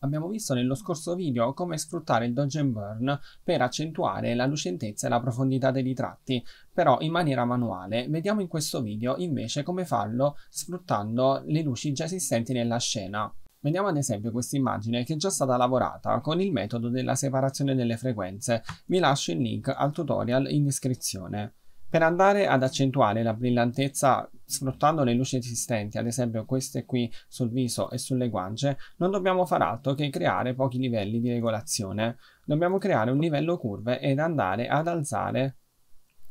Abbiamo visto nello scorso video come sfruttare il Dodge and Burn per accentuare la lucentezza e la profondità dei ritratti, però in maniera manuale. Vediamo in questo video invece come farlo sfruttando le luci già esistenti nella scena. Vediamo ad esempio questa immagine che è già stata lavorata con il metodo della separazione delle frequenze. Vi lascio il link al tutorial in descrizione. Per andare ad accentuare la brillantezza sfruttando le luci esistenti, ad esempio queste qui sul viso e sulle guance, non dobbiamo far altro che creare pochi livelli di regolazione. Dobbiamo creare un livello curve ed andare ad alzare,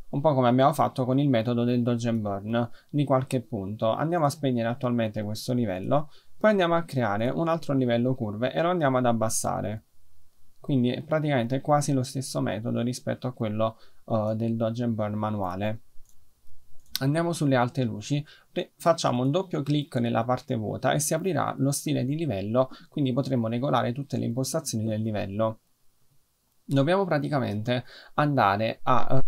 un po' come abbiamo fatto con il metodo del Dodge and Burn, di qualche punto. Andiamo a spegnere attualmente questo livello, poi andiamo a creare un altro livello curve e lo andiamo ad abbassare. Quindi è praticamente quasi lo stesso metodo rispetto a quello del Dodge and Burn manuale. Andiamo sulle alte luci, facciamo un doppio clic nella parte vuota e si aprirà lo stile di livello, quindi potremo regolare tutte le impostazioni del livello. Dobbiamo praticamente andare a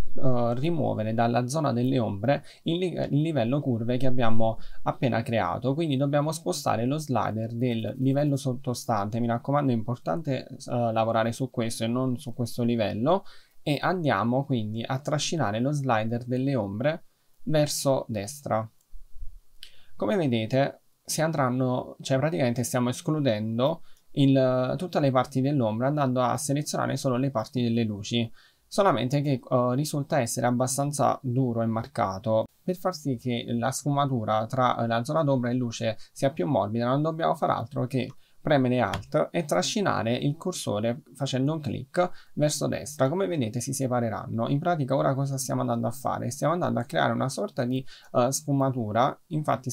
rimuovere dalla zona delle ombre il livello curve che abbiamo appena creato, quindi dobbiamo spostare lo slider del livello sottostante. Mi raccomando, è importante lavorare su questo e non su questo livello, e andiamo quindi a trascinare lo slider delle ombre verso destra. Come vedete praticamente stiamo escludendo tutte le parti dell'ombra andando a selezionare solo le parti delle luci, solamente che risulta essere abbastanza duro e marcato. Per far sì che la sfumatura tra la zona d'ombra e luce sia più morbida, non dobbiamo far altro che premere Alt e trascinare il cursore facendo un clic verso destra. Come vedete si separeranno. In pratica ora cosa stiamo andando a fare? Stiamo andando a creare una sorta di sfumatura. Infatti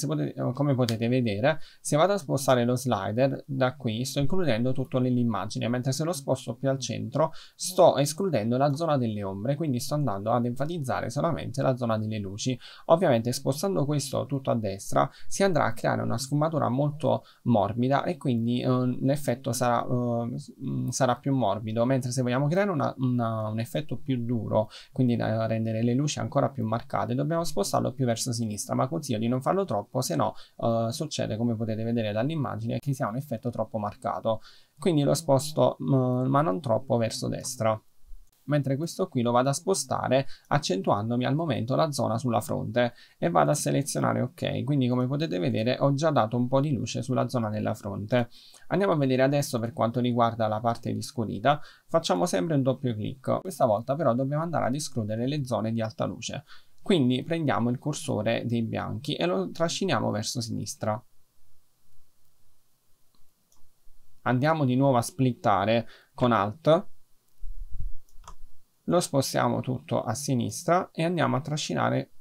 come potete vedere, se vado a spostare lo slider da qui sto includendo tutto nell'immagine, mentre se lo sposto più al centro sto escludendo la zona delle ombre, quindi sto andando ad enfatizzare solamente la zona delle luci. Ovviamente spostando questo tutto a destra si andrà a creare una sfumatura molto morbida e quindi l'effetto sarà più morbido, mentre se vogliamo creare un effetto più duro, quindi rendere le luci ancora più marcate, dobbiamo spostarlo più verso sinistra, ma consiglio di non farlo troppo, se no succede, come potete vedere dall'immagine, che sia un effetto troppo marcato. Quindi lo sposto ma non troppo verso destra, mentre questo qui lo vado a spostare accentuandomi al momento la zona sulla fronte e vado a selezionare ok. Quindi come potete vedere ho già dato un po' di luce sulla zona della fronte. Andiamo a vedere adesso per quanto riguarda la parte di scurità. Facciamo sempre un doppio clic, questa volta però dobbiamo andare ad escludere le zone di alta luce, quindi prendiamo il cursore dei bianchi e lo trasciniamo verso sinistra. Andiamo di nuovo a splittare con Alt, lo spostiamo tutto a sinistra e andiamo a trascinare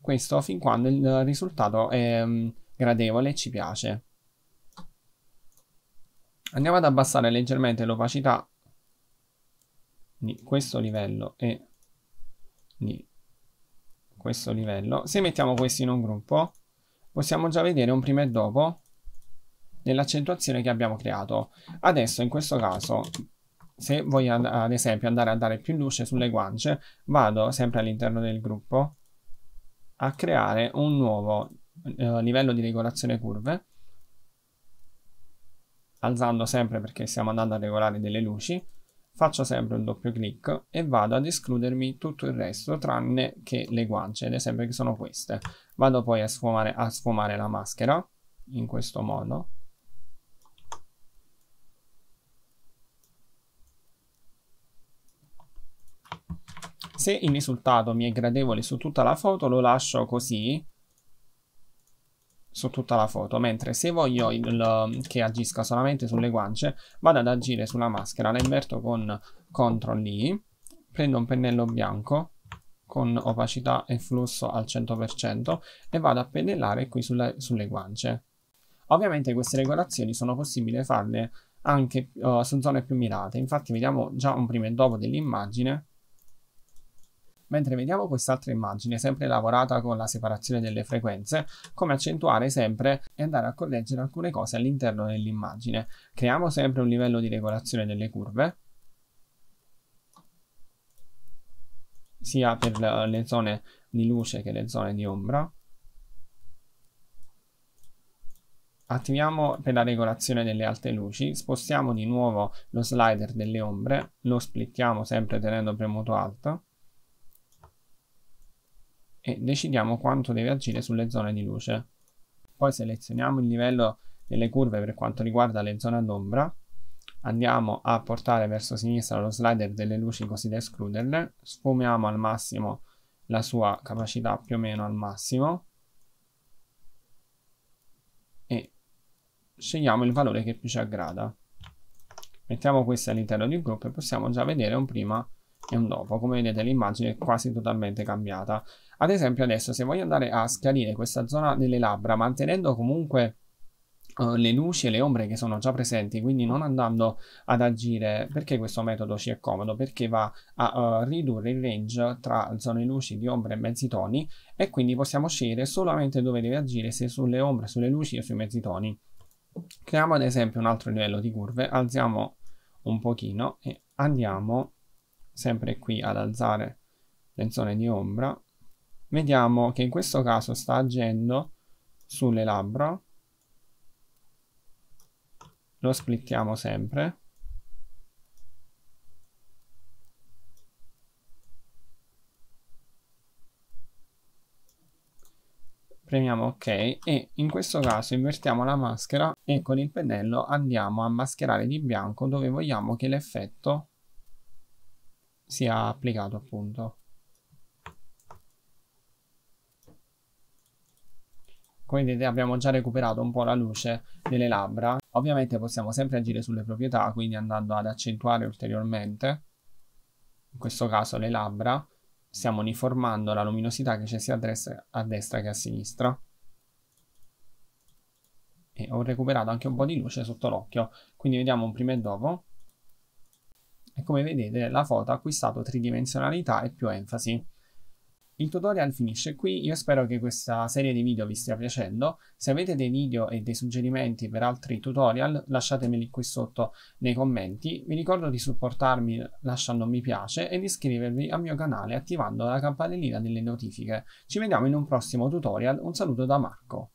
questo fin quando il risultato è gradevole e ci piace. Andiamo ad abbassare leggermente l'opacità di questo livello e di questo livello. Se mettiamo questi in un gruppo possiamo già vedere un prima e dopo dell'accentuazione che abbiamo creato. Adesso in questo caso, se voglio ad esempio andare a dare più luce sulle guance, vado sempre all'interno del gruppo a creare un nuovo livello di regolazione curve, alzando sempre perché stiamo andando a regolare delle luci. Faccio sempre un doppio clic e vado ad escludermi tutto il resto tranne che le guance, ad esempio, che sono queste. Vado poi a sfumare la maschera in questo modo. Se il risultato mi è gradevole su tutta la foto lo lascio così su tutta la foto, mentre se voglio che agisca solamente sulle guance vado ad agire sulla maschera, la inverto con CTRL I, prendo un pennello bianco con opacità e flusso al 100% e vado a pennellare qui sulle guance. Ovviamente queste regolazioni sono possibili farle anche su zone più mirate, infatti vediamo già un prima e dopo dell'immagine. Mentre vediamo quest'altra immagine, sempre lavorata con la separazione delle frequenze, come accentuare sempre e andare a correggere alcune cose all'interno dell'immagine. Creiamo sempre un livello di regolazione delle curve, sia per le zone di luce che le zone di ombra. Attiviamo per la regolazione delle alte luci, spostiamo di nuovo lo slider delle ombre, lo splittiamo sempre tenendo premuto Alt e decidiamo quanto deve agire sulle zone di luce. Poi selezioniamo il livello delle curve per quanto riguarda le zone d'ombra, andiamo a portare verso sinistra lo slider delle luci così da escluderle, sfumiamo al massimo la sua capacità, più o meno al massimo, e scegliamo il valore che più ci aggrada. Mettiamo questo all'interno di un gruppo e possiamo già vedere un prima e un dopo. Come vedete l'immagine è quasi totalmente cambiata. Ad esempio adesso se voglio andare a schiarire questa zona delle labbra mantenendo comunque le luci e le ombre che sono già presenti, quindi non andando ad agire, perché questo metodo ci è comodo? Perché va a ridurre il range tra zone luci, di ombre e mezzi toni, e quindi possiamo scegliere solamente dove deve agire, se sulle ombre, sulle luci o sui mezzi toni. Creiamo ad esempio un altro livello di curve, alziamo un pochino e andiamo sempre qui ad alzare le zone di ombra. Vediamo che in questo caso sta agendo sulle labbra. Lo splittiamo sempre . Premiamo ok e in questo caso invertiamo la maschera e con il pennello andiamo a mascherare di bianco dove vogliamo che l'effetto sia applicato, appunto. Come vedete abbiamo già recuperato un po' la luce delle labbra. Ovviamente possiamo sempre agire sulle proprietà, quindi andando ad accentuare ulteriormente, in questo caso le labbra, stiamo uniformando la luminosità che c'è sia a destra che a sinistra. E ho recuperato anche un po' di luce sotto l'occhio, quindi vediamo un prima e dopo. E come vedete la foto ha acquistato tridimensionalità e più enfasi. Il tutorial finisce qui, io spero che questa serie di video vi stia piacendo. Se avete dei video e dei suggerimenti per altri tutorial lasciatemeli qui sotto nei commenti. Vi ricordo di supportarmi lasciando un mi piace e di iscrivervi al mio canale attivando la campanellina delle notifiche. Ci vediamo in un prossimo tutorial, un saluto da Marco.